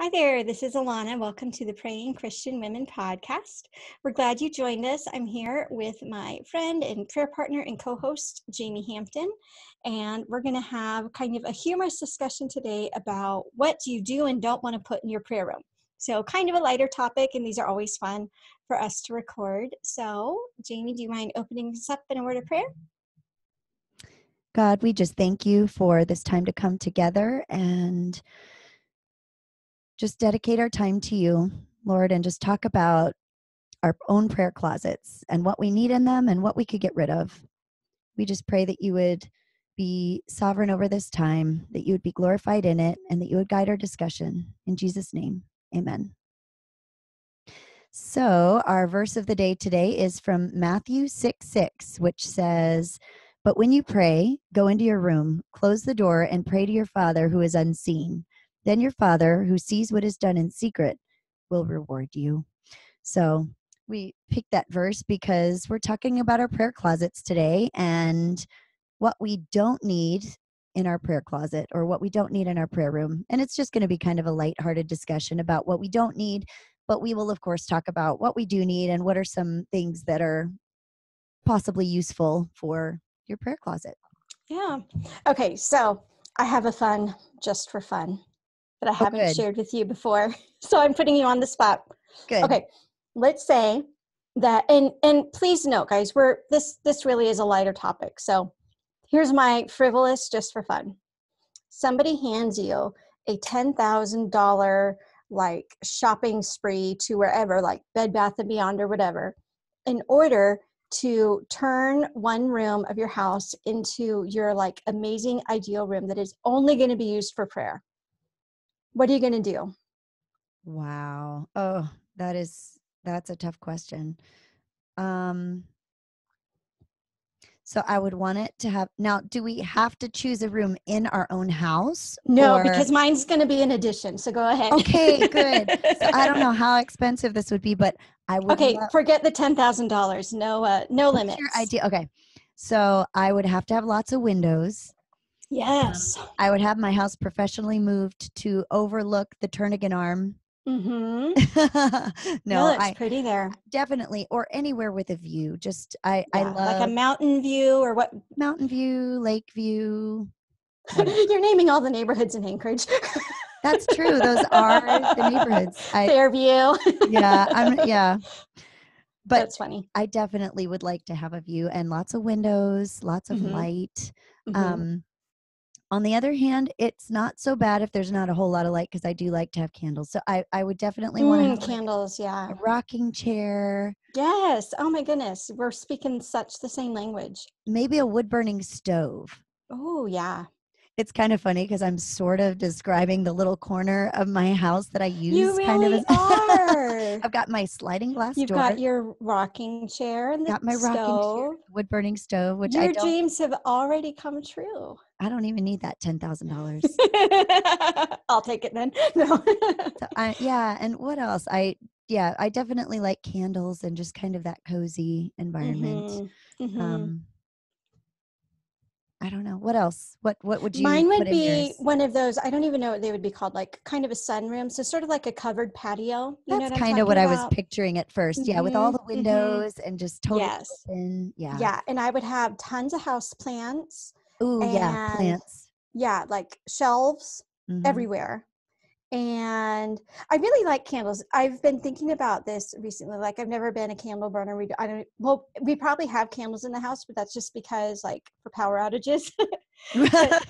Hi there, this is Alana. Welcome to the Praying Christian Women podcast. We're glad you joined us. I'm here with my friend and prayer partner and co-host, Jaime Hampton, and we're going to have kind of a humorous discussion today about what you do and don't want to put in your prayer room. So kind of a lighter topic, and these are always fun for us to record. So, Jaime, do you mind opening us up in a word of prayer? God, we just thank you for this time to come together and just dedicate our time to you, Lord, and just talk about our own prayer closets and what we need in them and what we could get rid of. We just pray that you would be sovereign over this time, that you would be glorified in it, and that you would guide our discussion. In Jesus' name, amen. So our verse of the day today is from Matthew 6:6, which says, "But when you pray, go into your room, close the door, and pray to your Father who is unseen. Then your Father, who sees what is done in secret, will reward you." So we picked that verse because we're talking about our prayer closets today and what we don't need in our prayer closet or what we don't need in our prayer room. And it's just going to be kind of a lighthearted discussion about what we don't need, but we will, of course, talk about what we do need and what are some things that are possibly useful for your prayer closet. Yeah. Okay. So I have a fun, just for fun, that I haven't shared with you before. So I'm putting you on the spot. Good. Okay. Let's say that, and please note, guys, this really is a lighter topic. So here's my frivolous, just for fun. Somebody hands you a $10,000 like shopping spree to wherever, like Bed Bath & Beyond or whatever, in order to turn one room of your house into your like amazing ideal room that is only going to be used for prayer. What are you going to do? Wow. Oh, that's a tough question. So I would want it to have, now, do we have to choose a room in our own house? No, because mine's going to be an addition. So go ahead. Okay, good. So I don't know how expensive this would be, but I would. Okay. Forget the $10,000. No limits. Your idea. Okay. So I would have to have lots of windows. Yes. I would have my house professionally moved to overlook the Turnagain Arm. Mm-hmm. No, it's pretty there. Definitely. Or anywhere with a view. Just, I love. Like a mountain view or what? Mountain view, lake view. You're naming all the neighborhoods in Anchorage. That's true. Those are the neighborhoods. Fairview. Yeah. Yeah. But that's funny. I definitely would like to have a view and lots of windows, lots of light. Mm-hmm. On the other hand, it's not so bad if there's not a whole lot of light because I do like to have candles. So I would definitely want candles, yeah. A rocking chair. Yes. Oh my goodness. We're speaking such the same language. Maybe a wood-burning stove. Oh, yeah. It's kind of funny because I'm sort of describing the little corner of my house that I use. You really kind of are. I've got my sliding glass door. You've got your rocking chair and the got my stove. Rocking chair, wood burning stove, which your dreams have already come true. I don't even need that $10,000. I'll take it then. No. And what else? I definitely like candles and just kind of that cozy environment. Mm-hmm. Mm-hmm. I don't know. What else? What would you? Mine would be one of those. I don't even know what they would be called. Like kind of a sunroom. So sort of like a covered patio. That's kind of what I was picturing at first. Mm-hmm. Yeah. With all the windows and just totally open. Yeah. Yeah. And I would have tons of house plants. Ooh, yeah. Plants. Yeah. Like shelves everywhere. And I really like candles. I've been thinking about this recently. Like I've never been a candle burner. We probably have candles in the house, but that's just because like for power outages, but,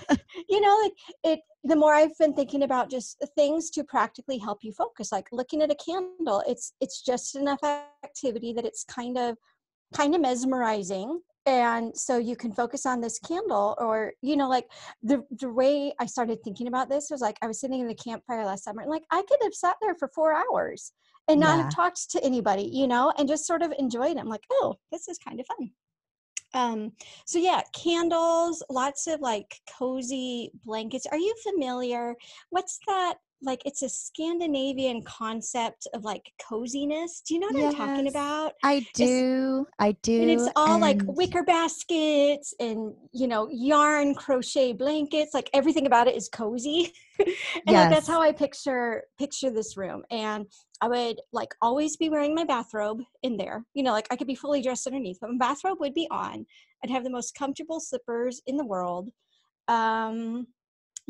the more I've been thinking about just things to practically help you focus, like looking at a candle, it's just enough activity that it's kind of mesmerizing. And so you can focus on this candle or, the way I started thinking about this was like, I was sitting in the campfire last summer and like, I could have sat there for 4 hours and not have talked to anybody, and just sort of enjoyed it. I'm like, oh, this is kind of fun. So yeah, candles, lots of like cozy blankets. Are you familiar? What's that? Like it's a Scandinavian concept of like coziness. Do you know what I'm talking about? I do. And it's all like wicker baskets and yarn crochet blankets. Like everything about it is cozy. And yes. That's how I picture this room. And I would like always be wearing my bathrobe in there. You know, like I could be fully dressed underneath, but my bathrobe would be on. I'd have the most comfortable slippers in the world.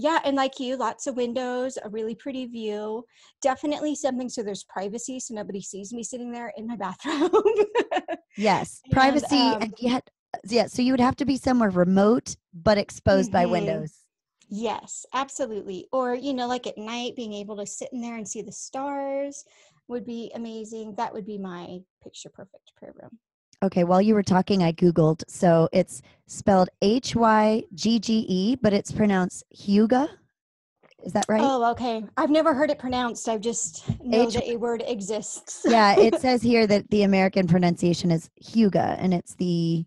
Yeah. And like you, lots of windows, a really pretty view, definitely something. So there's privacy. So nobody sees me sitting there in my bathrobe. Yes. Privacy. And yet, yeah. So you would have to be somewhere remote, but exposed by windows. Yes, absolutely. Or, you know, like at night, being able to sit in there and see the stars would be amazing. That would be my picture perfect prayer room. Okay. While you were talking, I Googled. So it's spelled Hygge, but it's pronounced hygge. Is that right? Oh, okay. I've never heard it pronounced. I've just know that a word exists. Yeah. It says here that the American pronunciation is hygge, and it's the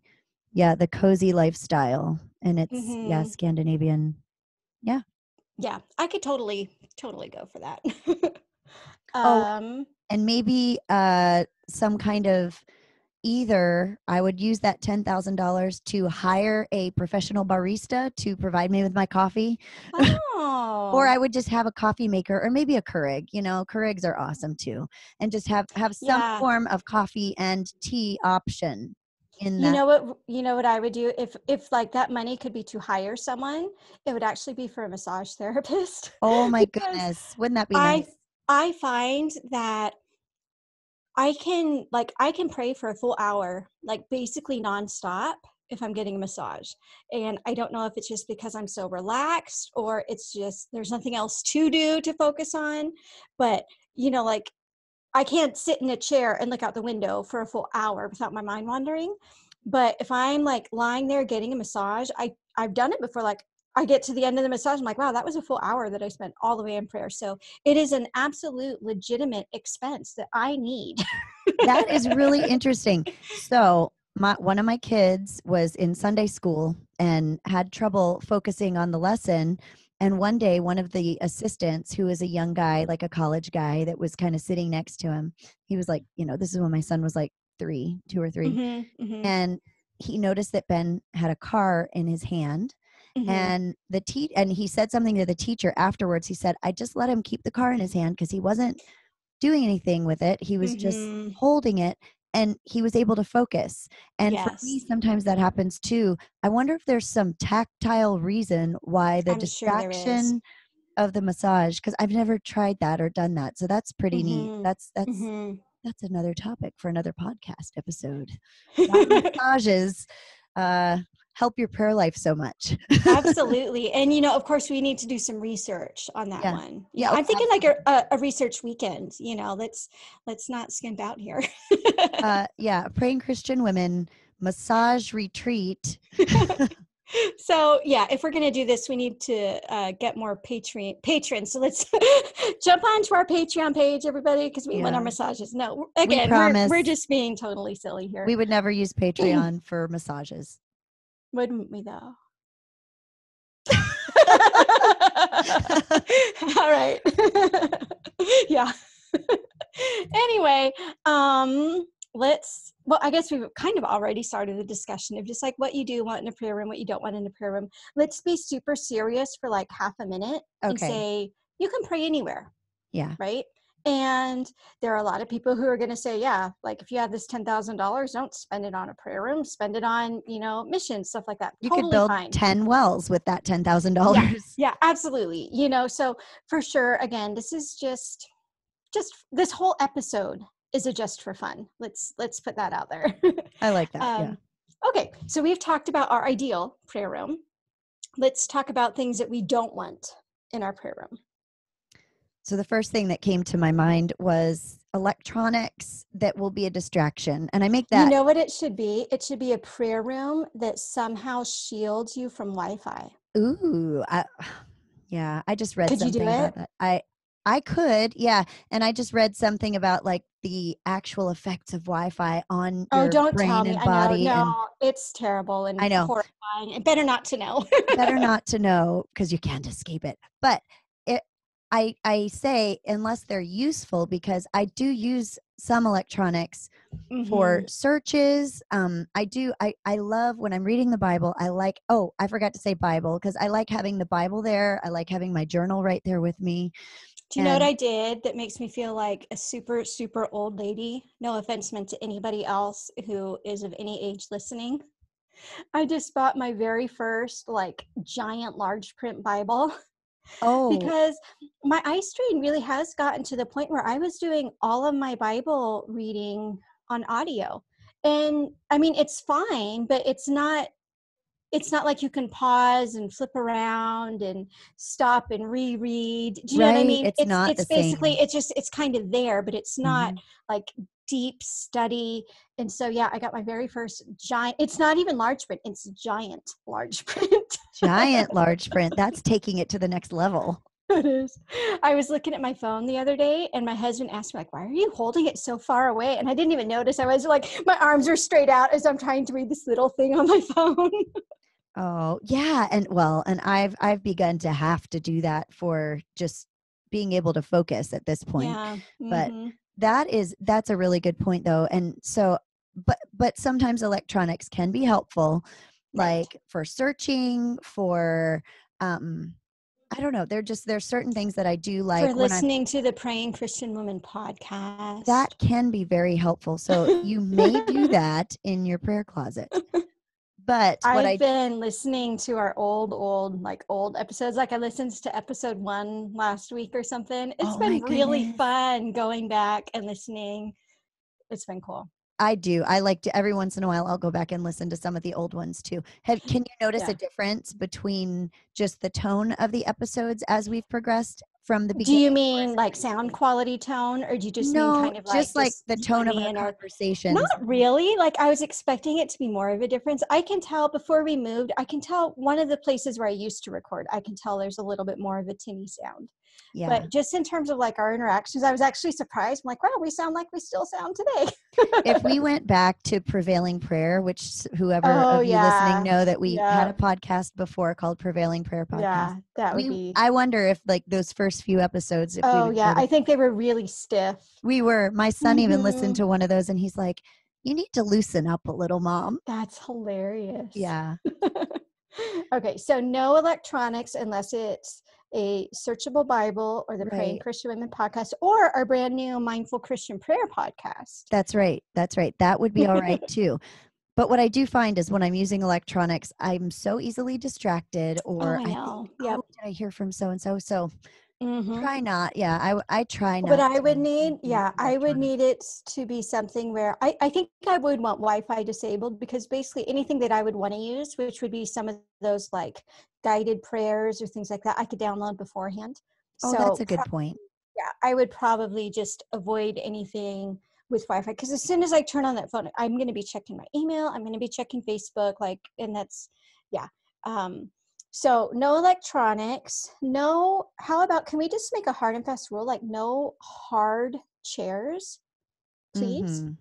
cozy lifestyle, and it's Scandinavian. Yeah. Yeah. I could totally go for that. And maybe some kind of either I would use that $10,000 to hire a professional barista to provide me with my coffee. Oh. Or I would just have a coffee maker, or maybe a Keurig. You know, Keurigs are awesome too. And just have some form of coffee and tea option. You know what I would do if like that money could be to hire someone, it would actually be for a massage therapist. Oh my goodness. Wouldn't that be nice? I find that I can pray for a full hour, like basically nonstop, if I'm getting a massage. And I don't know if it's just because I'm so relaxed, or it's just, there's nothing else to do to focus on, but you know, like I can't sit in a chair and look out the window for a full hour without my mind wandering. But if I'm like lying there getting a massage, I've done it before. Like I get to the end of the massage, I'm like, wow, that was a full hour that I spent all the way in prayer. So it is an absolute legitimate expense that I need. That is really interesting. So one of my kids was in Sunday school and had trouble focusing on the lesson. And one day, one of the assistants, who is a young guy, like a college guy that was kind of sitting next to him, he was like, you know, this is when my son was like two or three. Mm-hmm, mm-hmm. And he noticed that Ben had a car in his hand. Mm-hmm. And and he said something to the teacher afterwards. He said, I just let him keep the car in his hand because he wasn't doing anything with it. He was just holding it. And he was able to focus. And for me, sometimes that happens too. I wonder if there's some tactile reason why the distraction of the massage, because I've never tried that or done that. So that's pretty neat. That's another topic for another podcast episode. Massages help your prayer life so much. Absolutely. And, you know, of course, we need to do some research on that one. Yeah, I'm thinking like a research weekend, you know, let's not skimp out here. Praying Christian Women massage retreat. So, yeah, if we're going to do this, we need to get more patrons. So let's jump onto our Patreon page, everybody, because we want our massages. No, again, we're just being totally silly here. We would never use Patreon for massages. Wouldn't we though? All right. Yeah. Anyway, I guess we've kind of already started the discussion of just like what you do want in a prayer room, what you don't want in a prayer room. Let's be super serious for like half a minute and say, you can pray anywhere. Yeah. Right. And there are a lot of people who are going to say, yeah, like if you have this $10,000, don't spend it on a prayer room, spend it on, you know, missions, stuff like that. You could build 10 wells with that $10,000. Yeah, absolutely. You know, so for sure, again, this is just this whole episode is a just for fun. Let's put that out there. I like that. Yeah. Okay. So we've talked about our ideal prayer room. Let's talk about things that we don't want in our prayer room. So the first thing that came to my mind was electronics that will be a distraction. And I make that. You know what it should be? It should be a prayer room that somehow shields you from Wi-Fi. Ooh. I just read something. Could you do it? I could. Yeah. And I just read something about like the actual effects of Wi-Fi on your brain and body. I know. No, it's terrible and horrifying. And better not to know. Better not to know because you can't escape it. But I say unless they're useful, because I do use some electronics for searches. I love when I'm reading the Bible, I forgot to say Bible, because I like having the Bible there. I like having my journal right there with me. Do you know what I did that makes me feel like a super, super old lady? No offense meant to anybody else who is of any age listening. I just bought my very first giant large print Bible. Oh, because my eye strain really has gotten to the point where I was doing all of my Bible reading on audio. And I mean, it's fine, but it's not like you can pause and flip around and stop and reread. Do you know what I mean? It's kind of there, but it's not like deep study. And so, I got my very first giant, it's not even large print. It's giant large print. Giant large print. That's taking it to the next level. It is. I was looking at my phone the other day and my husband asked me why are you holding it so far away? And I didn't even notice. I was my arms are straight out as I'm trying to read this little thing on my phone. Oh yeah. And I've begun to have to do that for just being able to focus at this point. Yeah. Mm-hmm. But that's a really good point though. And so, but sometimes electronics can be helpful, for searching, for, I don't know. There's certain things that I do like. For listening to the Praying Christian Women podcast. That can be very helpful. So you may do that in your prayer closet. But I've been listening to our old episodes. I listened to episode 1 last week or something. It's been really fun going back and listening. It's been cool. I do. I like to, every once in a while, I'll go back and listen to some of the old ones too. Can you notice a difference between just the tone of the episodes as we've progressed from the beginning? Do you mean sound quality tone, or do you just mean kind of just the tone of our conversations? Not really. I was expecting it to be more of a difference. I can tell before we moved, one of the places where I used to record, I can tell there's a little bit more of a tinny sound. Yeah. But just in terms of our interactions, I was actually surprised. I'm wow, we sound like we still sound today. If we went back to Prevailing Prayer, which whoever of you listening know that we had a podcast before called Prevailing Prayer Podcast. Yeah, that would be. I wonder if those first few episodes. If I think they were really stiff. We were. My son even listened to one of those, and he's like, "You need to loosen up a little, Mom." That's hilarious. Yeah. Okay, so no electronics unless it's a searchable Bible or the Praying Christian Women podcast or our brand new Mindful Christian Prayer podcast. That's right. That would be all right too. But what I do find is when I'm using electronics, I'm so easily distracted, or did I hear from so-and-so? So try not. Yeah. I try not. But I would need, I would need it to be something where I think I would want Wi-Fi disabled, because basically anything that I would want to use, which would be some of those guided prayers or things like that, I could download beforehand. Oh, so that's a good point. Yeah, I would probably just avoid anything with Wi-Fi, because as soon as I turn on that phone, I'm going to be checking my email. I'm going to be checking Facebook, and that's, yeah. So no electronics, no, how about, can we just make a hard and fast rule? No hard chairs, please. Mm-hmm.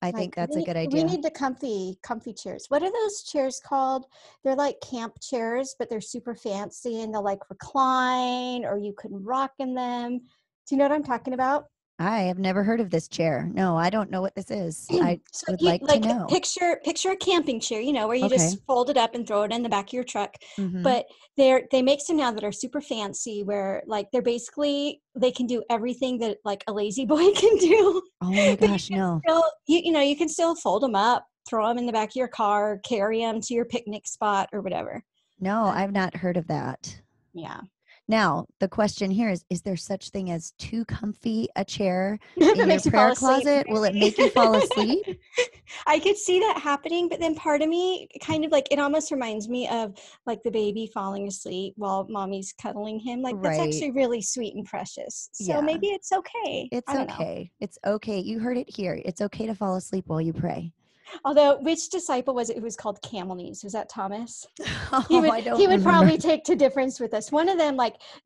I think that's a good idea. We need the comfy chairs. What are those chairs called? They're camp chairs, but they're super fancy and they'll recline, or you can rock in them. Do you know what I'm talking about? I have never heard of this chair. No, I don't know what this is. I would to know. Picture a camping chair, where you just fold it up and throw it in the back of your truck. Mm-hmm. But they make some now that are super fancy, where they're basically, they can do everything that a lazy boy can do. Oh my gosh, no. Still, you can still fold them up, throw them in the back of your car, carry them to your picnic spot or whatever. No, I've not heard of that. Yeah. Now, the question here is there such thing as too comfy a chair in your prayer closet? Will it make you fall asleep? I could see that happening, but then part of me kind of it almost reminds me of the baby falling asleep while mommy's cuddling him. That's actually really sweet and precious. So maybe it's okay. It's okay. Know. It's okay. You heard it here. It's okay to fall asleep while you pray. Although, which disciple was it who was called Camel Knees? Was that Thomas? He would probably take to difference with us. One of them,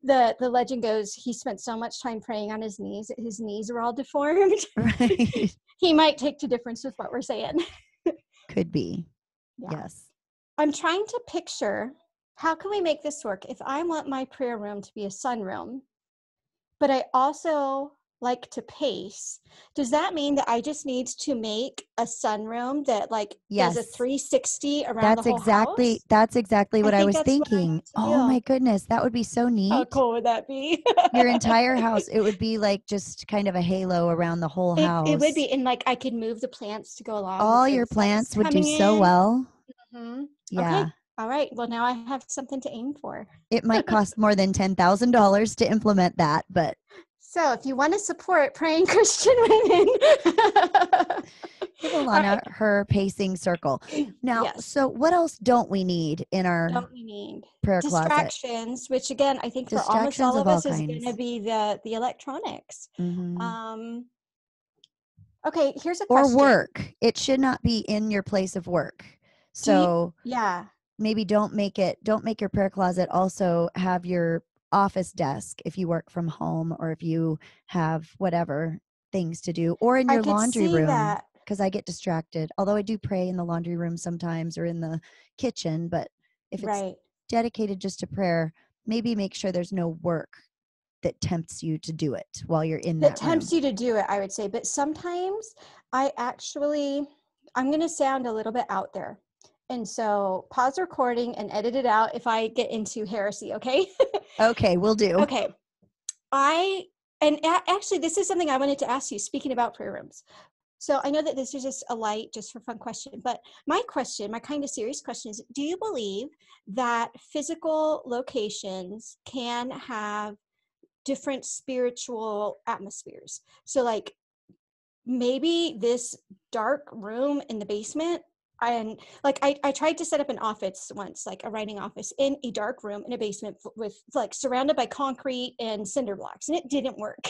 the legend goes, he spent so much time praying on his knees that his knees were all deformed. Right. He might take to difference with what we're saying. Could be. Yeah. Yes. I'm trying to picture, how can we make this work? If I want my prayer room to be a sunroom, but I also like to pace. Does that mean that I just need to make a sunroom that like yes. is a 360 around the whole house? That's exactly what I was thinking. Oh my goodness. That would be so neat. How cool would that be? Your entire house. It would be like just kind of a halo around the whole house. It would be. And like I could move the plants to go along. All your plants would do so well. Mm-hmm. Yeah. Okay. All right. Well, now I have something to aim for. It might cost more than $10,000 to implement that, but. So if you want to support Praying Christian Women, give Alana her pacing circle. Now, so what else don't we need in our prayer distractions, closet? Which again, I think for almost all of us is going to be the electronics. Mm-hmm. Okay, here's a question. Or work. It should not be in your place of work. So maybe don't make your prayer closet also have your office desk if you work from home or if you have whatever things to do, or in your laundry room, because I get distracted. Although I do pray in the laundry room sometimes or in the kitchen, but if it's dedicated just to prayer, maybe make sure there's no work that tempts you to do it while you're in that room. That tempts you to do it, I would say. But sometimes I'm going to sound a little bit out there. And so pause recording and edit it out if I get into heresy, okay? Okay, we'll do. Okay. Actually, this is something I wanted to ask you, speaking about prayer rooms. So I know that this is just a light, just for fun question, but my question, my kind of serious question is, do you believe that physical locations can have different spiritual atmospheres? So like maybe this dark room in the basement, and like, I tried to set up an office once, like a writing office in a dark room in a basement with like surrounded by concrete and cinder blocks, and it didn't work.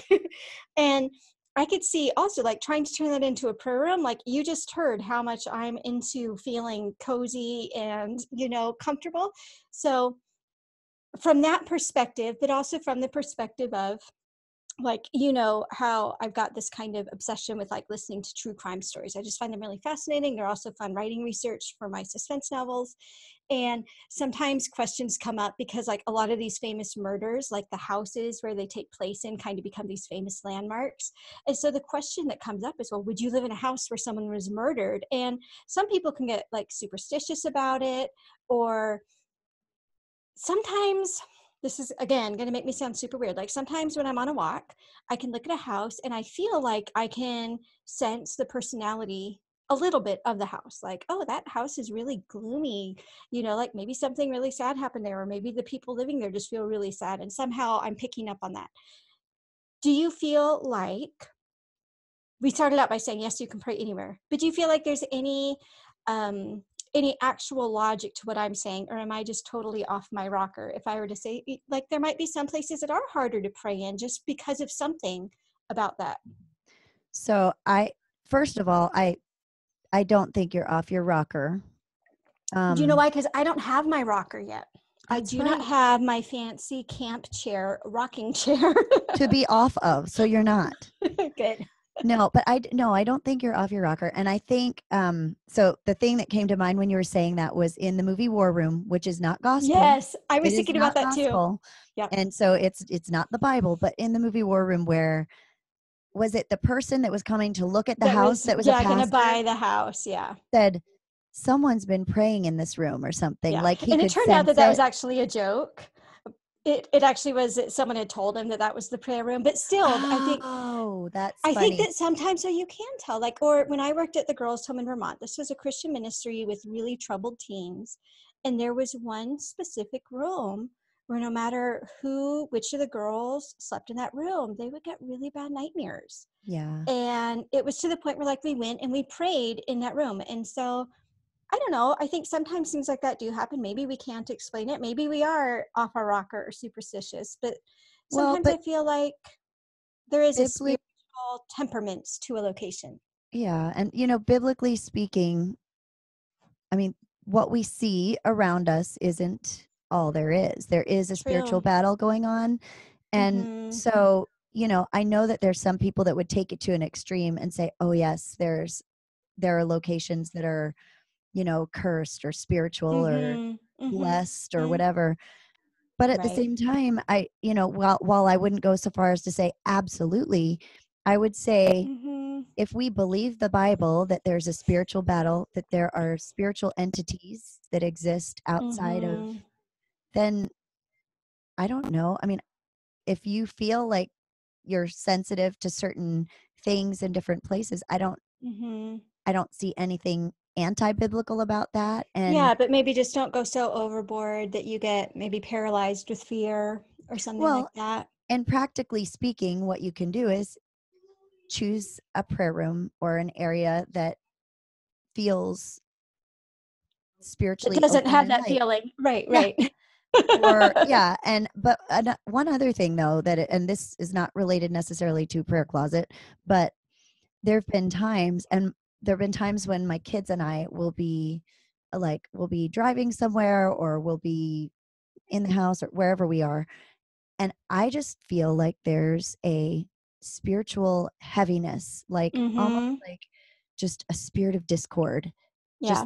And I could see also like trying to turn that into a prayer room. Like you just heard how much I'm into feeling cozy and, comfortable. So from that perspective, but also from the perspective of like, how I've got this kind of obsession with like listening to true crime stories. I just find them really fascinating. They're also fun writing research for my suspense novels. And sometimes questions come up because like a lot of these famous murders, like the houses where they take place in kind of become these famous landmarks. And so the question that comes up is, well, would you live in a house where someone was murdered? And some people can get like superstitious about it, or sometimes... This is, again, going to make me sound super weird. Like sometimes when I'm on a walk, I can look at a house and I feel like I can sense the personality a little bit of the house. Like, oh, that house is really gloomy. Like maybe something really sad happened there, or maybe the people living there just feel really sad. And somehow I'm picking up on that. Do you feel like, we started out by saying, yes, you can pray anywhere, but do you feel like there's any actual logic to what I'm saying, or am I just totally off my rocker? If I were to say, like, there might be some places that are harder to pray in just because of something about that. So I don't think you're off your rocker. Do you know why? Because I don't have my rocker yet. I do not have my fancy rocking chair to be off of. So you're not. Good. No, but I don't think you're off your rocker. And I think, so the thing that came to mind when you were saying that was in the movie War Room, which is not gospel. Yes. I was thinking about that too. Yeah. And so it's not the Bible, but in the movie War Room, where was it the person that was coming to look at the house that was going to buy the house. Yeah. Said someone's been praying in this room or something like he. And it turned out that was actually a joke. It actually was that someone had told him that was the prayer room, but still, I think that sometimes you can tell, like, or when I worked at the girls' home in Vermont, this was a Christian ministry with really troubled teens. And there was one specific room where no matter which of the girls slept in that room, they would get really bad nightmares. Yeah. And it was to the point where like we went and we prayed in that room. And so I don't know. I think sometimes things like that do happen. Maybe we can't explain it. Maybe we are off our rocker or superstitious, but sometimes I feel like there is a spiritual temperament to a location. Yeah. And, biblically speaking, I mean, what we see around us isn't all there is. There is a spiritual battle going on. And so, I know that there's some people that would take it to an extreme and say, oh yes, there are locations that are, cursed or spiritual or blessed or whatever. But at the same time, while I wouldn't go so far as to say absolutely, I would say if we believe the Bible, that there's a spiritual battle, that there are spiritual entities that exist outside of, then I don't know. I mean, if you feel like you're sensitive to certain things in different places, I don't see anything anti-biblical about that. And yeah, but maybe just don't go so overboard that you get maybe paralyzed with fear or something like that. And practically speaking, what you can do is choose a prayer room or an area that feels spiritually open. It doesn't have that feeling. Right. Yeah. But one other thing though, and this is not related necessarily to prayer closet, but there have been times when my kids and I will be like, we'll be driving somewhere or we'll be in the house or wherever we are. And I just feel like there's a spiritual heaviness, like almost like just a spirit of discord, just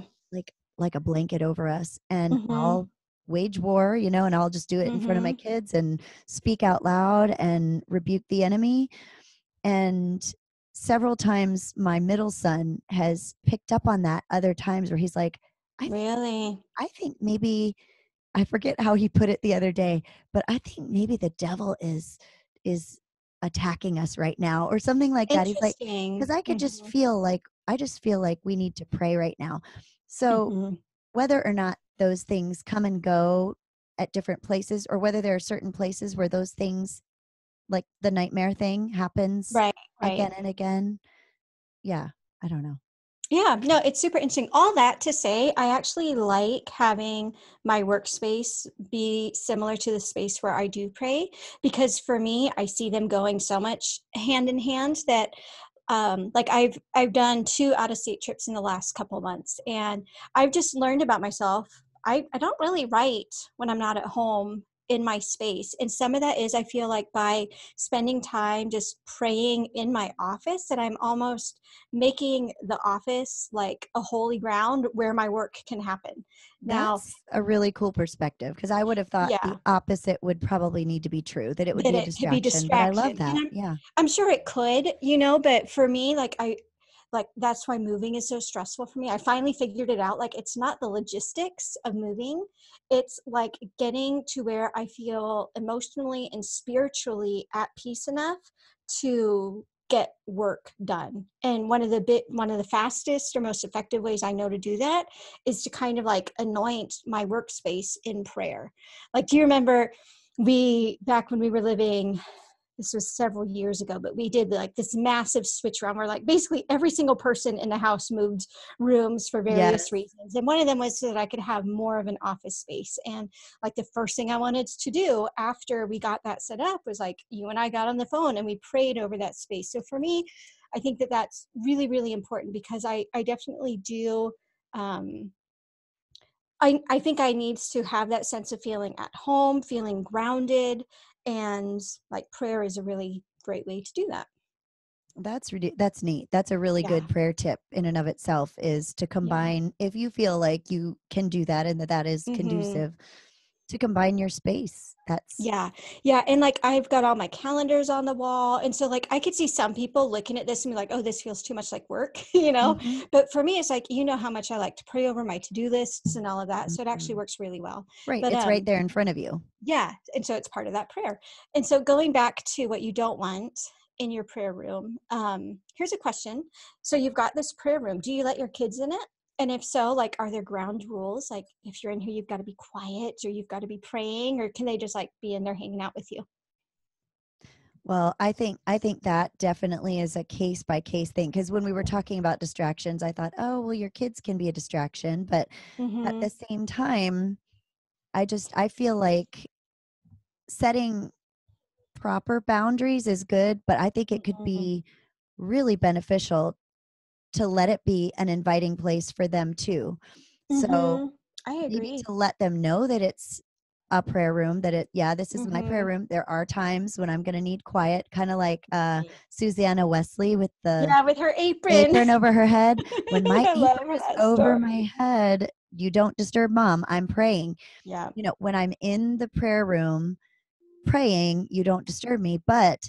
like a blanket over us. And I'll wage war, and I'll just do it in front of my kids and speak out loud and rebuke the enemy. And several times my middle son has picked up on that, other times where he's like, I think maybe, I forget how he put it the other day, but I think maybe the devil is attacking us right now or something like that. He's like, because I could just feel like we need to pray right now. So whether or not those things come and go at different places, or whether there are certain places where those things, like the nightmare thing, happens again and again. Yeah. I don't know. Yeah. No, it's super interesting. All that to say, I actually like having my workspace be similar to the space where I do pray, because for me, I see them going so much hand in hand that I've done 2 out-of-state trips in the last couple months, and I've just learned about myself. I don't really write when I'm not at home in my space. And some of that is, I feel like by spending time just praying in my office, that I'm almost making the office like a holy ground where my work can happen. That's a really cool perspective, because I would have thought the opposite would probably need to be true, that it would be a distraction. But I love that. I'm sure it could, but for me, like that's why moving is so stressful for me. I finally figured it out. Like, it's not the logistics of moving. It's like getting to where I feel emotionally and spiritually at peace enough to get work done. And one of the fastest or most effective ways I know to do that is to kind of like anoint my workspace in prayer. Like, do you remember back when we were living, this was several years ago, but we did like this massive switch around where like basically every single person in the house moved rooms for various reasons. And one of them was so that I could have more of an office space. And like the first thing I wanted to do after we got that set up was like, you and I got on the phone and we prayed over that space. So for me, I think that that's really, really important, because I definitely do, I think I need to have that sense of feeling at home, feeling grounded. And like prayer is a really great way to do that. That's neat. That's a really good prayer tip in and of itself, is to combine, if you feel like you can do that and that is conducive, to combine your space. That's and like I've got all my calendars on the wall, and so like I could see some people looking at this and be like, oh, this feels too much like work, but for me it's like, how much I like to pray over my to-do lists and all of that, so it actually works really well. But it's right there in front of you. And so it's part of that prayer. And so going back to what you don't want in your prayer room, here's a question. So you've got this prayer room, do you let your kids in it? And if so, like, are there ground rules? Like, if you're in here, you've got to be quiet, or you've got to be praying, or can they just like be in there hanging out with you? Well, I think that definitely is a case by case thing. Because when we were talking about distractions, I thought, oh, well, your kids can be a distraction. But at the same time, I feel like setting proper boundaries is good, but I think it could be really beneficial to let it be an inviting place for them too. So I agree. Maybe to let them know that it's a prayer room, that this is my prayer room. There are times when I'm going to need quiet, kind of like Susanna Wesley with the with her apron over her head. When my apron was over my head, you don't disturb mom, I'm praying. Yeah. You know, when I'm in the prayer room praying, you don't disturb me, but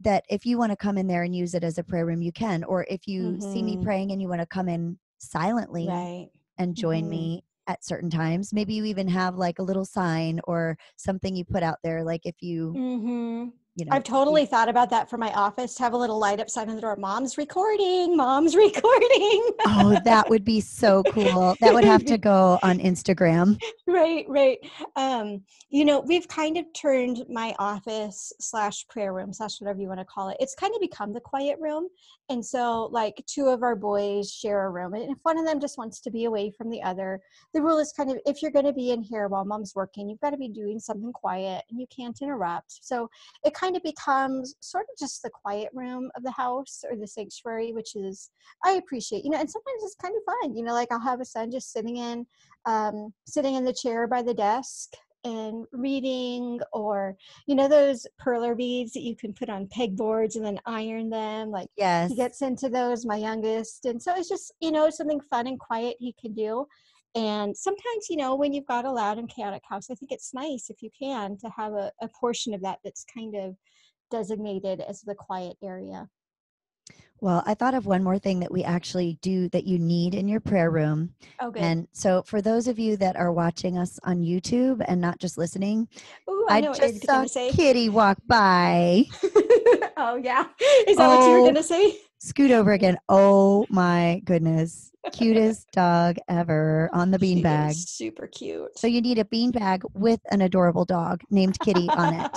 that if you want to come in there and use it as a prayer room, you can. Or if you mm-hmm. see me praying and you want to come in silently right. and join mm-hmm. me at certain times, maybe you even have like a little sign or something you put out there. Like if you, mm-hmm. you know, I've totally thought about that for my office, to have a little light up sign on the door. Mom's recording. Oh, that would be so cool. That would have to go on Instagram. Right. You know, we've kind of turned my office /prayer room/ whatever you want to call it. It's kind of become the quiet room. And so like two of our boys share a room, and if one of them just wants to be away from the other, the rule is kind of, if you're going to be in here while mom's working, you've got to be doing something quiet and you can't interrupt. So it kind of becomes sort of just the quiet room of the house or the sanctuary, which is, I appreciate, you know, and sometimes it's kind of fun, you know, like I'll have a son just sitting in the chair by the desk and reading, or, you know, those perler beads that you can put on pegboards and then iron them. Like, yes, he gets into those, my youngest. And so it's just, you know, something fun and quiet he can do. And sometimes, you know, when you've got a loud and chaotic house, I think it's nice if you can to have a portion of that that's kind of designated as the quiet area. Well, I thought of one more thing that we actually do that you need in your prayer room. Oh, good. And so for those of you that are watching us on YouTube and not just listening, ooh, I know just saw Kitty walk by. Oh, yeah. Is that what you were going to say? Scoot over again. Oh, my goodness. Cutest dog ever on the beanbag. Super cute. So you need a beanbag with an adorable dog named Kitty on it.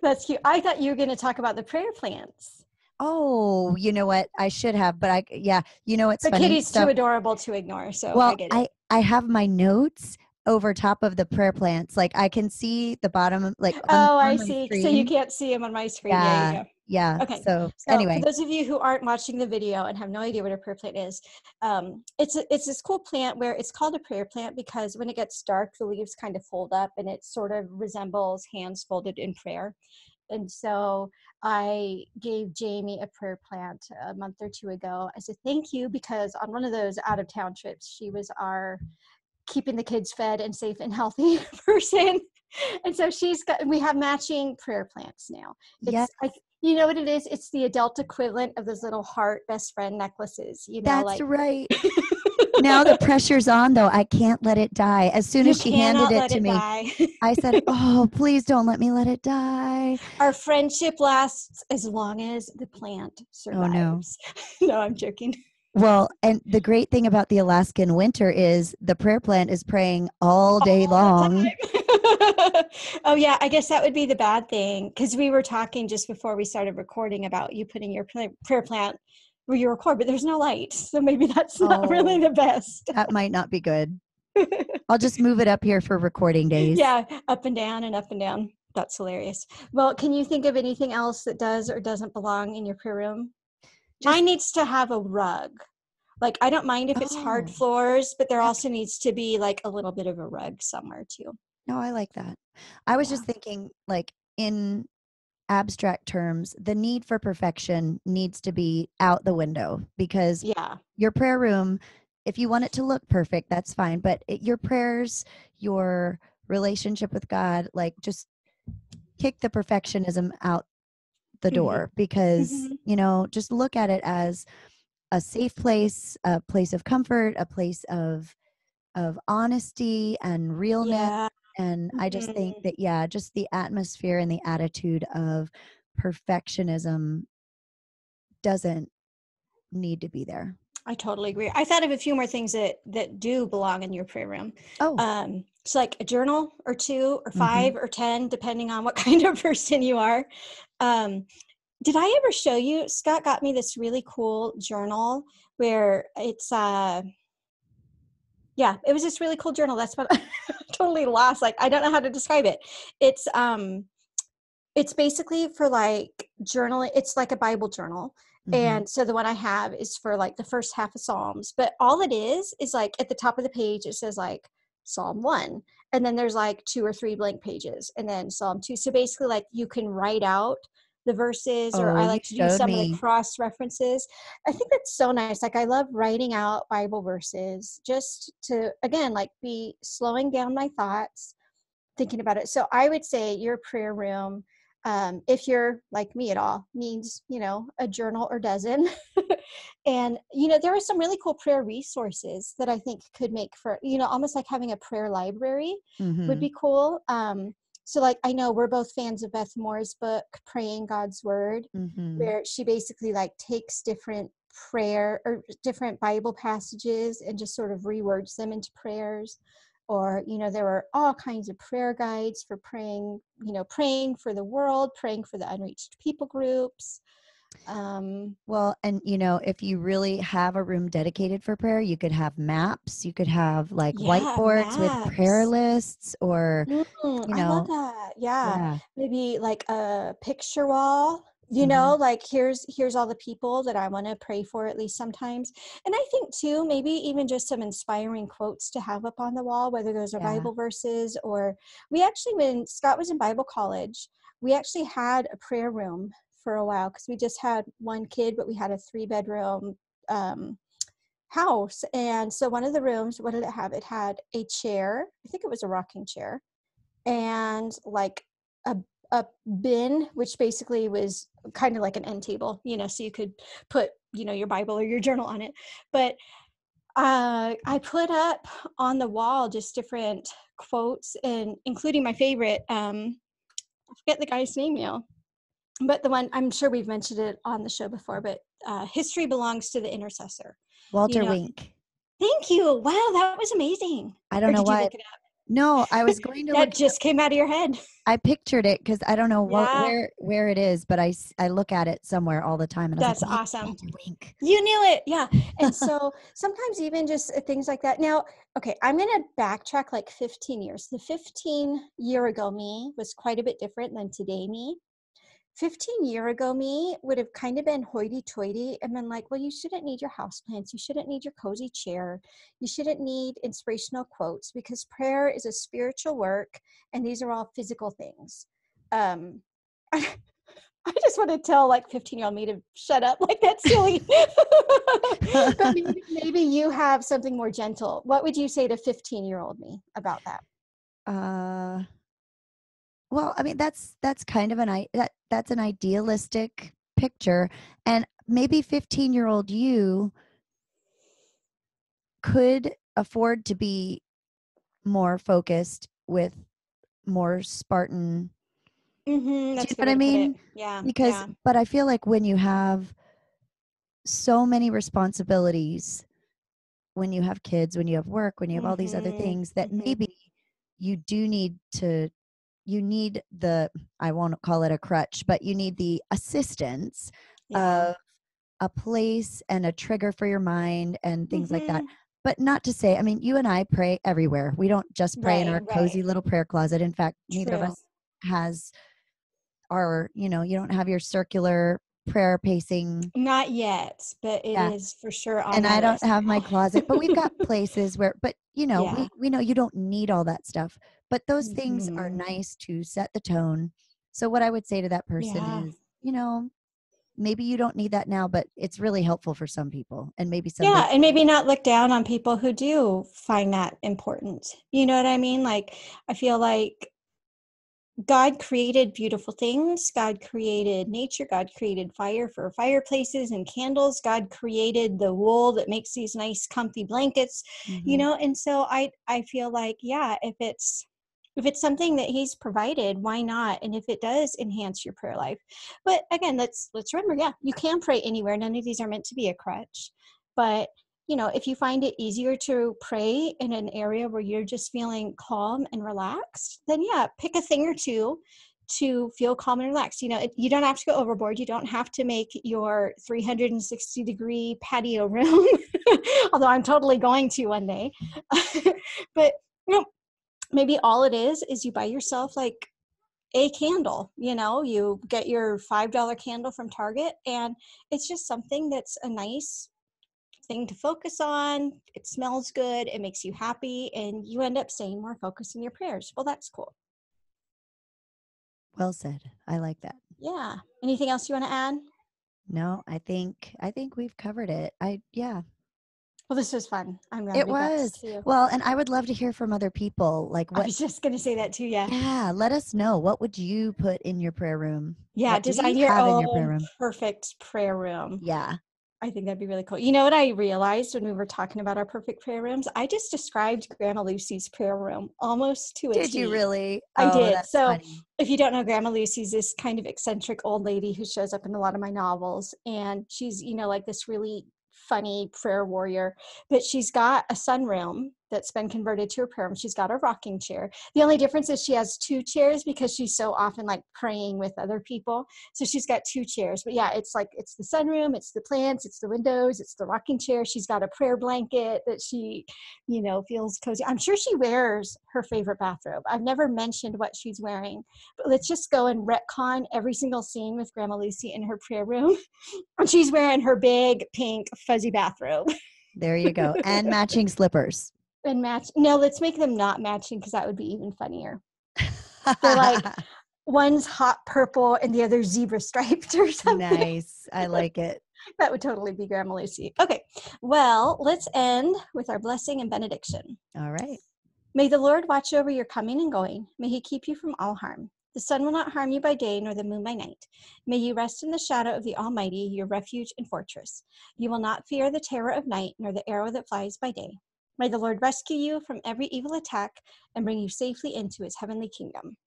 That's cute. I thought you were going to talk about the prayer plants. Oh, you know what? I should have, but you know, it's funny. The Kitty's too adorable to ignore. So well, I get it. I have my notes over top of the prayer plants. Like I can see the bottom, like, oh, I see. Screen. So you can't see them on my screen. Yeah. There you go. Yeah. Okay. So anyway, for those of you who aren't watching the video and have no idea what a prayer plant is, it's this cool plant where it's called a prayer plant because when it gets dark, the leaves kind of fold up and it sort of resembles hands folded in prayer. And so I gave Jaime a prayer plant a month or two ago. I said, thank you, because on one of those out of town trips, she was our keeping the kids fed and safe and healthy person. And so we have matching prayer plants now. It's yes. like, you know what it is? It's the adult equivalent of those little heart best friend necklaces. You know, that's like right. Now the pressure's on, though. I can't let it die. As soon as she handed it to me, I said, oh, please don't let me let it die. Our friendship lasts as long as the plant survives. Oh, no. No, I'm joking. Well, and the great thing about the Alaskan winter is the prayer plant is praying all day long. Oh, yeah. I guess that would be the bad thing, because we were talking just before we started recording about you putting your prayer plant where you record, but there's no light. So maybe that's not really the best. That might not be good. I'll just move it up here for recording days. Yeah. Up and down and up and down. That's hilarious. Well, can you think of anything else that does or doesn't belong in your prayer room? Mine needs to have a rug. Like, I don't mind if it's hard floors, but there also needs to be like a little bit of a rug somewhere too. No, I like that. I was just thinking, like, in abstract terms, the need for perfection needs to be out the window, because your prayer room, if you want it to look perfect, that's fine. But your prayers, your relationship with God, like, just kick the perfectionism out the door, because, you know, just look at it as a safe place, a place of comfort, a place of honesty and realness. Yeah. And I just think that, just the atmosphere and the attitude of perfectionism doesn't need to be there. I totally agree. I thought of a few more things that do belong in your prayer room. Oh, it's like a journal or two or five or 10, depending on what kind of person you are. Did I ever show you? Scott got me this really cool journal where it's, it was this really cool journal. That's what I totally lost. Like, I don't know how to describe it. It's basically for like journaling. It's like a Bible journal. And so the one I have is for like the first half of Psalms, but all it is like at the top of the page, it says like Psalm 1, and then there's like 2 or 3 blank pages, and then Psalm 2. So basically, like, you can write out the verses, or I like to do some of the cross references. I think that's so nice. Like, I love writing out Bible verses just to, again, like be slowing down my thoughts, thinking about it. So I would say your prayer room, if you're like me at all, needs, you know, a journal or dozen. And, you know, there are some really cool prayer resources that I think could make for, you know, almost like having a prayer library would be cool. So like, I know we're both fans of Beth Moore's book, Praying God's Word, where she basically like takes different prayer or different Bible passages and just sort of rewords them into prayers. Or, you know, there were all kinds of prayer guides for praying, you know, praying for the world, praying for the unreached people groups. Well, and you know, if you really have a room dedicated for prayer, you could have maps, you could have like whiteboards with prayer lists, or, you know, I love that. Maybe like a picture wall, you know, like here's all the people that I want to pray for at least sometimes. And I think too, maybe even just some inspiring quotes to have up on the wall, whether those are Bible verses, or we actually, when Scott was in Bible college, we actually had a prayer room for a while, because we just had one kid, but we had a 3-bedroom house. And so one of the rooms, what did it have? It had a chair, I think it was a rocking chair, and like a bin, which basically was kind of like an end table, you know, so you could put, you know, your Bible or your journal on it. But I put up on the wall just different quotes, and including my favorite, I forget the guy's name now, but the one, I'm sure we've mentioned it on the show before, but history belongs to the intercessor. Walter Wink. Thank you. Wow, that was amazing. I don't know why. Look it up? No, I was going to that look just came out of your head. I pictured it because I don't know what, where it is, but I look at it somewhere all the time. And that's like, awesome. Walter Wink. You knew it. Yeah. And so sometimes even just things like that. Now, okay, I'm going to backtrack like 15 years. The 15-year-ago me was quite a bit different than today me. 15-year-ago me would have kind of been hoity-toity and been like, well, you shouldn't need your houseplants. You shouldn't need your cozy chair. You shouldn't need inspirational quotes, because prayer is a spiritual work, and these are all physical things. I just want to tell like 15-year-old me to shut up. Like, that's silly. But maybe you have something more gentle. What would you say to 15-year-old me about that? Well, I mean, that's kind of that's an idealistic picture, and maybe 15-year-old you could afford to be more focused with more Spartan. That's, do you know what I mean? Yeah. Because, but I feel like when you have so many responsibilities, when you have kids, when you have work, when you have all these other things, that maybe you do need to. You need the, I won't call it a crutch, but you need the assistance of a place and a trigger for your mind and things like that. But not to say, I mean, you and I pray everywhere. We don't just pray in our cozy little prayer closet. In fact, neither of us has our, you know, you don't have your circular prayer pacing. Not yet, but it is for sure. On and I don't have my closet, but we've got places where, but you know, we know you don't need all that stuff. But those things are nice to set the tone. So what I would say to that person is, you know, maybe you don't need that now, but it's really helpful for some people. And maybe some and maybe not look down on people who do find that important. You know what I mean? Like, I feel like God created beautiful things. God created nature. God created fire for fireplaces and candles. God created the wool that makes these nice comfy blankets, you know? And so I feel like, if it's something that he's provided, why not? And if it does enhance your prayer life. But again, let's remember, you can pray anywhere. None of these are meant to be a crutch. But, you know, if you find it easier to pray in an area where you're just feeling calm and relaxed, then pick a thing or two to feel calm and relaxed. You know, you don't have to go overboard. You don't have to make your 360-degree patio room, although I'm totally going to one day. But, you know, maybe all it is you buy yourself like a candle, you know, you get your $5 candle from Target, and it's just something that's a nice thing to focus on. It smells good. It makes you happy, and you end up staying more focused in your prayers. Well, that's cool. Well said. I like that. Yeah. Anything else you want to add? No, I think we've covered it. Yeah. Well, this was fun. I'm glad it was. Well, and I would love to hear from other people. Like, what? I was just going to say that too. Yeah. Yeah. Let us know. What would you put in your prayer room? Yeah. What design your own prayer room? Perfect prayer room. Yeah. I think that'd be really cool. You know what I realized when we were talking about our perfect prayer rooms? I just described Grandma Lucy's prayer room almost to a T. Did you really? I did. So funny. If you don't know, Grandma Lucy's this kind of eccentric old lady who shows up in a lot of my novels. And she's, you know, like this really funny prayer warrior, but she's got a sunroom that's been converted to a prayer room. She's got a rocking chair. The only difference is she has two chairs because she's so often like praying with other people. So she's got two chairs, but yeah, it's like, it's the sunroom, it's the plants, it's the windows, it's the rocking chair. She's got a prayer blanket that she, you know, feels cozy. I'm sure she wears her favorite bathrobe. I've never mentioned what she's wearing, but let's just go and retcon every single scene with Grandma Lucy in her prayer room. And she's wearing her big pink fuzzy bathrobe. There you go. And matching slippers. And match. No, let's make them not matching because that would be even funnier. They're like one's hot purple and the other zebra striped or something. Nice. I like it. That would totally be Grandma Lucy. Okay. Well, let's end with our blessing and benediction. All right. May the Lord watch over your coming and going. May he keep you from all harm. The sun will not harm you by day, nor the moon by night. May you rest in the shadow of the Almighty, your refuge and fortress. You will not fear the terror of night, nor the arrow that flies by day. May the Lord rescue you from every evil attack and bring you safely into his heavenly kingdom.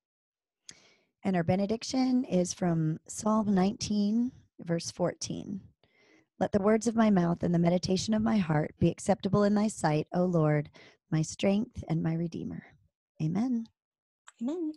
And our benediction is from Psalm 19, verse 14. Let the words of my mouth and the meditation of my heart be acceptable in thy sight, O Lord, my strength and my redeemer. Amen. Amen.